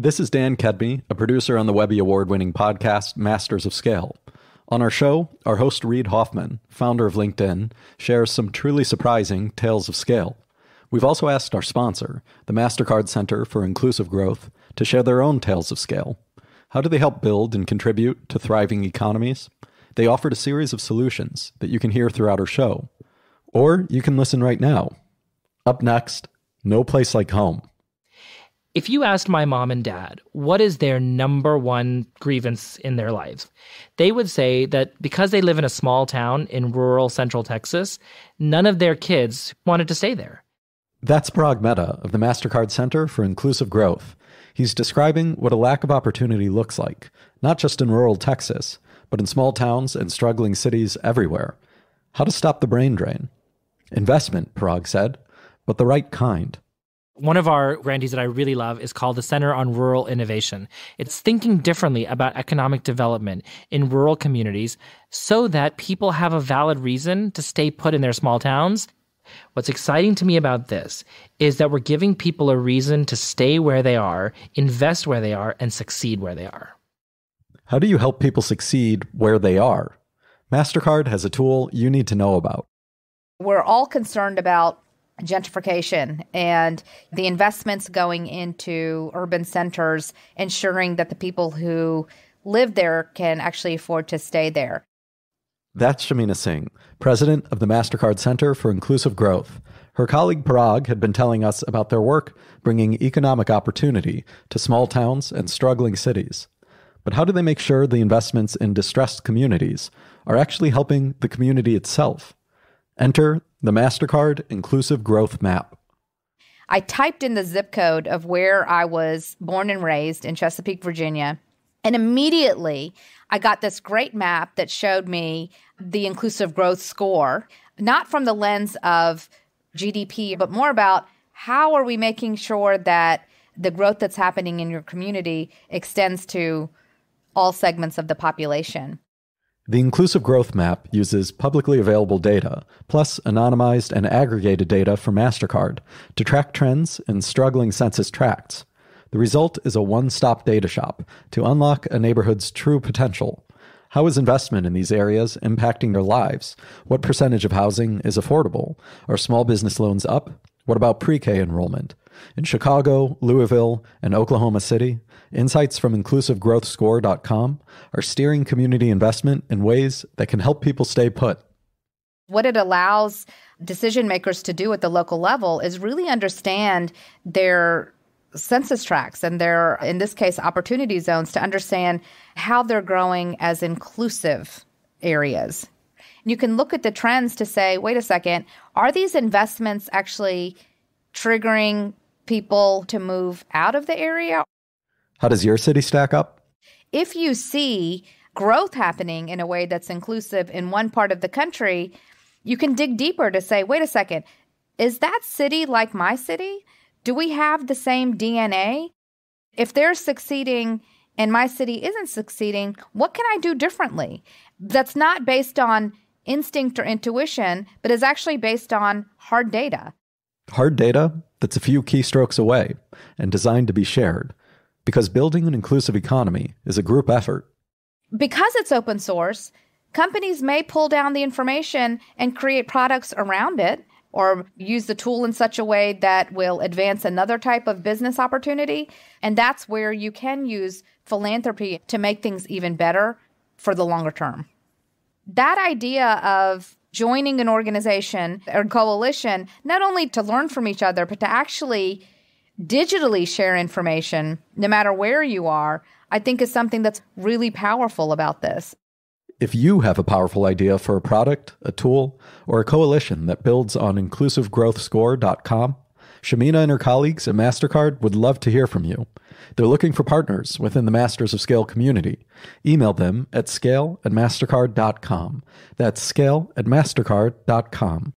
This is Dan Kedmy, a producer on the Webby Award-winning podcast, Masters of Scale. On our show, our host Reid Hoffman, founder of LinkedIn, shares some truly surprising tales of scale. We've also asked our sponsor, the Mastercard Center for Inclusive Growth, to share their own tales of scale. How do they help build and contribute to thriving economies? They offered a series of solutions that you can hear throughout our show. Or you can listen right now. Up next, No Place Like Home. If you asked my mom and dad what is their number one grievance in their lives, they would say that because they live in a small town in rural central Texas, none of their kids wanted to stay there. That's Parag Mehta of the Mastercard Center for Inclusive Growth. He's describing what a lack of opportunity looks like, not just in rural Texas, but in small towns and struggling cities everywhere. How to stop the brain drain. Investment, Parag said, but the right kind. One of our grantees that I really love is called the Center on Rural Innovation. It's thinking differently about economic development in rural communities so that people have a valid reason to stay put in their small towns. What's exciting to me about this is that we're giving people a reason to stay where they are, invest where they are, and succeed where they are. How do you help people succeed where they are? Mastercard has a tool you need to know about. We're all concerned about gentrification and the investments going into urban centers, ensuring that the people who live there can actually afford to stay there. That's Shamina Singh, president of the Mastercard Center for Inclusive Growth. Her colleague Parag had been telling us about their work bringing economic opportunity to small towns and struggling cities. But how do they make sure the investments in distressed communities are actually helping the community itself? Enter the Mastercard Inclusive Growth Map. I typed in the zip code of where I was born and raised in Chesapeake, Virginia, and immediately I got this great map that showed me the inclusive growth score, not from the lens of GDP, but more about how are we making sure that the growth that's happening in your community extends to all segments of the population. The Inclusive Growth Map uses publicly available data, plus anonymized and aggregated data from Mastercard, to track trends in struggling census tracts. The result is a one-stop data shop to unlock a neighborhood's true potential. How is investment in these areas impacting their lives? What percentage of housing is affordable? Are small business loans up? What about pre-K enrollment? In Chicago, Louisville, and Oklahoma City, insights from InclusiveGrowthScore.com are steering community investment in ways that can help people stay put. What it allows decision makers to do at the local level is really understand their census tracts and their, in this case, opportunity zones, to understand how they're growing as inclusive areas. And you can look at the trends to say, wait a second, are these investments actually triggering people to move out of the area? How does your city stack up? If you see growth happening in a way that's inclusive in one part of the country, you can dig deeper to say, wait a second, is that city like my city? Do we have the same DNA? If they're succeeding and my city isn't succeeding, what can I do differently? That's not based on instinct or intuition, but is actually based on hard data. Hard data that's a few keystrokes away and designed to be shared. Because building an inclusive economy is a group effort. Because it's open source, companies may pull down the information and create products around it or use the tool in such a way that will advance another type of business opportunity. And that's where you can use philanthropy to make things even better for the longer term. That idea of joining an organization or coalition, not only to learn from each other, but to actually digitally share information, no matter where you are, I think is something that's really powerful about this. If you have a powerful idea for a product, a tool, or a coalition that builds on InclusiveGrowthScore.com, Shamina and her colleagues at Mastercard would love to hear from you. They're looking for partners within the Masters of Scale community. Email them at scale@mastercard.com. That's scale@mastercard.com.